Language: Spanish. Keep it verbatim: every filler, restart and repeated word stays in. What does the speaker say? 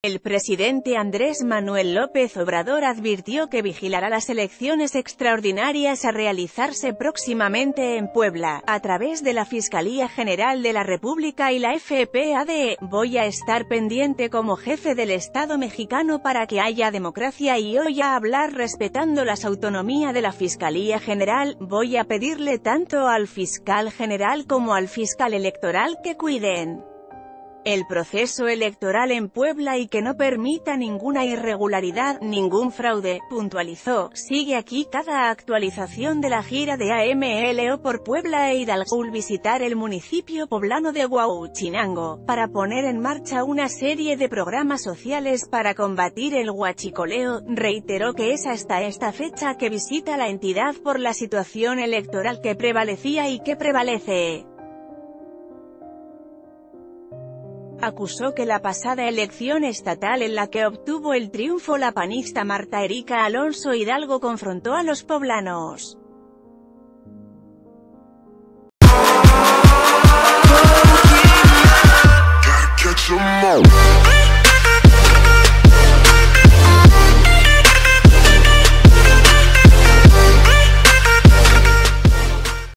El presidente Andrés Manuel López Obrador advirtió que vigilará las elecciones extraordinarias a realizarse próximamente en Puebla, a través de la Fiscalía General de la República y la FEPADE. Voy a estar pendiente como jefe del Estado mexicano para que haya democracia y voy a hablar respetando la autonomía de la Fiscalía General. Voy a pedirle tanto al fiscal general como al fiscal electoral que cuiden el proceso electoral en Puebla y que no permita ninguna irregularidad, ningún fraude, puntualizó. Sigue aquí cada actualización de la gira de AMLO por Puebla e Hidalgo. Visitar el municipio poblano de Huauchinango, para poner en marcha una serie de programas sociales para combatir el huachicoleo, reiteró que es hasta esta fecha que visita la entidad por la situación electoral que prevalecía y que prevalece. Acusó que la pasada elección estatal en la que obtuvo el triunfo la panista Marta Erika Alonso Hidalgo confrontó a los poblanos.